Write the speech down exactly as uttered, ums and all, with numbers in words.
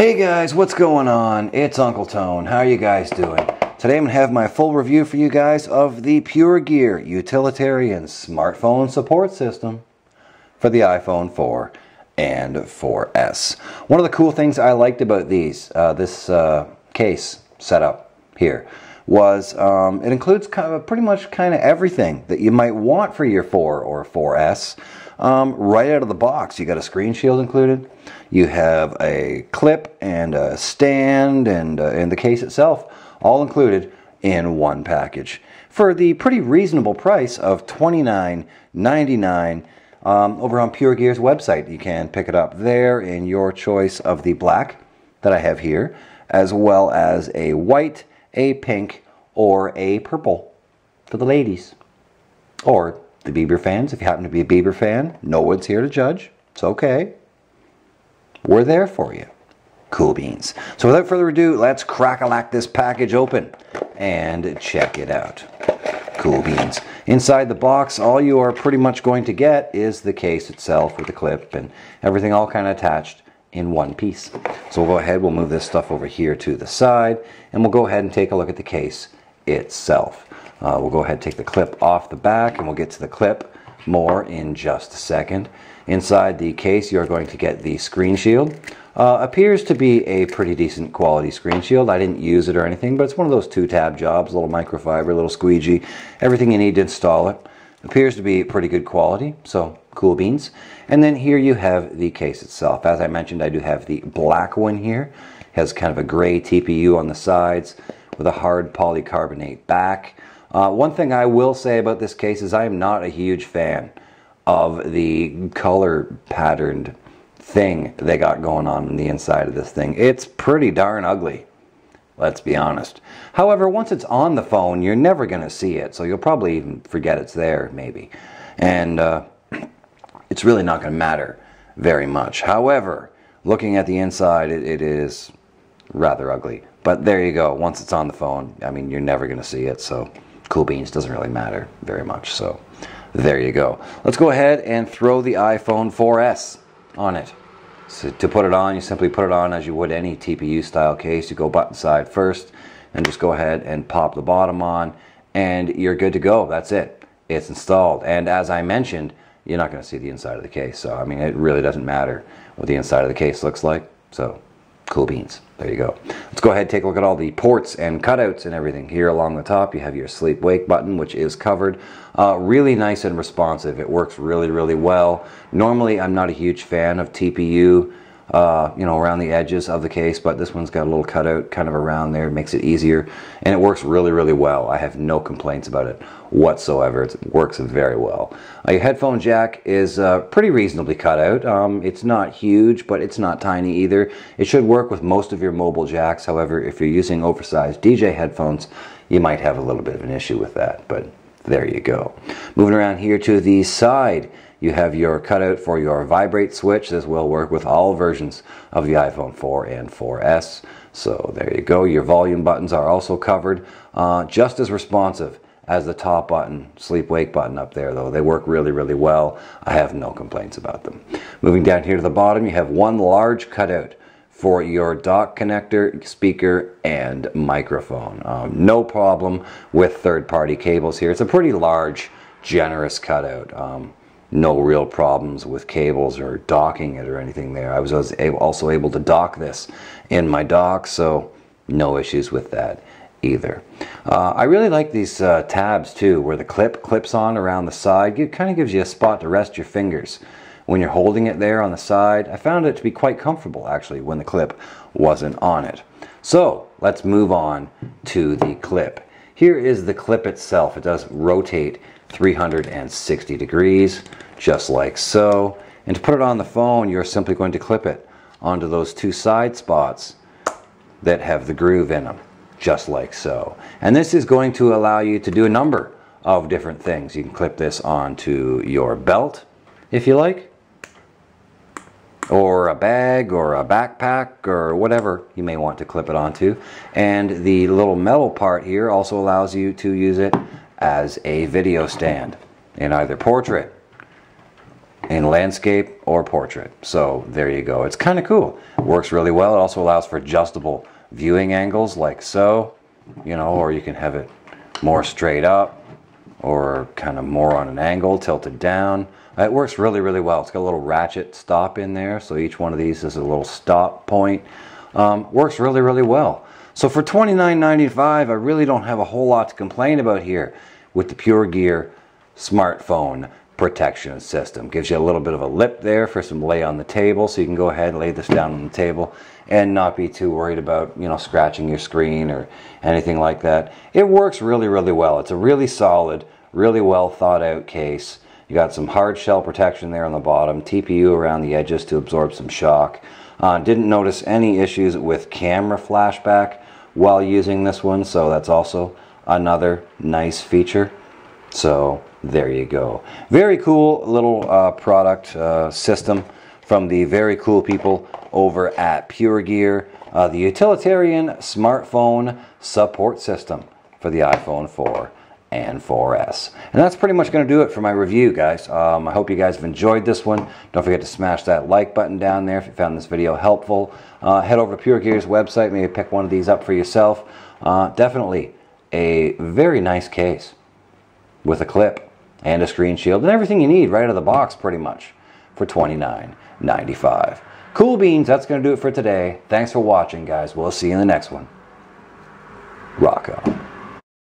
Hey guys, what's going on? It's Uncle Tone. How are you guys doing? Today I'm going to have my full review for you guys of the PureGear Utilitarian Smartphone Support System for the iPhone four and four S. One of the cool things I liked about these, uh, this uh, case setup here, was um, it includes kind of pretty much kind of everything that you might want for your four or four S. Um, right out of the box, you got a screen shield included. You have a clip and a stand and, uh, and the case itself, all included in one package for the pretty reasonable price of twenty-nine ninety-nine. Um, over on PureGear's website, you can pick it up there in your choice of the black that I have here, as well as a white, a pink, or a purple for the ladies, or the Bieber fans. If you happen to be a Bieber fan, no one's here to judge. It's okay. We're there for you. Cool beans. So without further ado, let's crack-a-lack this package open and check it out. Cool beans. Inside the box, all you are pretty much going to get is the case itself with the clip and everything all kind of attached in one piece. So we'll go ahead, we'll move this stuff over here to the side, and we'll go ahead and take a look at the case itself. Uh, we'll go ahead and take the clip off the back, and we'll get to the clip more in just a second. Inside the case, you're going to get the screen shield. Uh, appears to be a pretty decent quality screen shield. I didn't use it or anything, but it's one of those two-tab jobs, a little microfiber, a little squeegee, everything you need to install it. Appears to be pretty good quality, so cool beans. And then here you have the case itself. As I mentioned, I do have the black one here. It has kind of a gray T P U on the sides with a hard polycarbonate back. Uh, one thing I will say about this case is I am not a huge fan of the color patterned thing they got going on in the inside of this thing. It's pretty darn ugly, let's be honest. However, once it's on the phone, you're never going to see it, so you'll probably even forget it's there, maybe. And uh, it's really not going to matter very much. However, looking at the inside, it, it is rather ugly. But there you go. Once it's on the phone, I mean, you're never going to see it, so cool beans, doesn't really matter very much. So there you go. Let's go ahead and throw the iPhone four S on it. So to put it on, you simply put it on as you would any T P U style case. You go button side first and just go ahead and pop the bottom on, and you're good to go. That's it. It's installed. And as I mentioned, you're not going to see the inside of the case. So I mean, it really doesn't matter what the inside of the case looks like. So cool beans. There you go. Let's go ahead and take a look at all the ports and cutouts and everything. Here along the top, you have your sleep-wake button, which is covered. Uh, really nice and responsive. It works really, really well. Normally, I'm not a huge fan of T P U, uh, you know, around the edges of the case, but this one's got a little cutout kind of around there. It makes it easier, and it works really, really well. I have no complaints about it whatsoever. It works very well. Uh, your headphone jack is uh, pretty reasonably cut out. Um, it's not huge, but it's not tiny either. It should work with most of your mobile jacks. However, if you're using oversized D J headphones, you might have a little bit of an issue with that, but there you go. Moving around here to the side, you have your cutout for your vibrate switch. This will work with all versions of the iPhone four and four S. So there you go. Your volume buttons are also covered. Uh, just as responsive as the top button, sleep-wake button up there, though. They work really, really well. I have no complaints about them. Moving down here to the bottom, you have one large cutout for your dock connector, speaker, and microphone. Um, no problem with third-party cables here. It's a pretty large, generous cutout. Um, no real problems with cables or docking it or anything there. I was also able to dock this in my dock, so no issues with that either. Uh, I really like these uh, tabs too, where the clip clips on around the side. It kind of gives you a spot to rest your fingers when you're holding it there on the side. I found it to be quite comfortable actually when the clip wasn't on it. So let's move on to the clip. Here is the clip itself. It does rotate three hundred sixty degrees, just like so. And to put it on the phone, you're simply going to clip it onto those two side spots that have the groove in them, just like so. And this is going to allow you to do a number of different things. You can clip this onto your belt, if you like, or a bag or a backpack or whatever you may want to clip it onto. And the little metal part here also allows you to use it as a video stand in either portrait in landscape or portrait. So there you go. It's kind of cool. Works really well. It also allows for adjustable viewing angles like so, you know, or you can have it more straight up or kind of more on an angle, tilted down. It works really, really well. It's got a little ratchet stop in there. So each one of these is a little stop point. Um, works really, really well. So for twenty-nine ninety-five, I really don't have a whole lot to complain about here with the PureGear smartphone protection system. Gives you a little bit of a lip there for some lay on the table, so you can go ahead and lay this down on the table and not be too worried about, you know, scratching your screen or anything like that. It works really, really well. It's a really solid, really well thought out case. You got some hard shell protection there on the bottom, T P U around the edges to absorb some shock. Uh, didn't notice any issues with camera flashback while using this one, so that's also another nice feature. So there you go. Very cool little uh, product uh, system from the very cool people over at PureGear, uh, the utilitarian smartphone support system for the iPhone four and four S. And that's pretty much going to do it for my review, guys. Um, I hope you guys have enjoyed this one. Don't forget to smash that like button down there if you found this video helpful. Uh, head over to PureGear's website, maybe pick one of these up for yourself. Uh, definitely a very nice case with a clip and a screen shield and everything you need right out of the box pretty much for twenty-nine ninety-five. Cool beans, that's going to do it for today. Thanks for watching, guys. We'll see you in the next one. Rock on.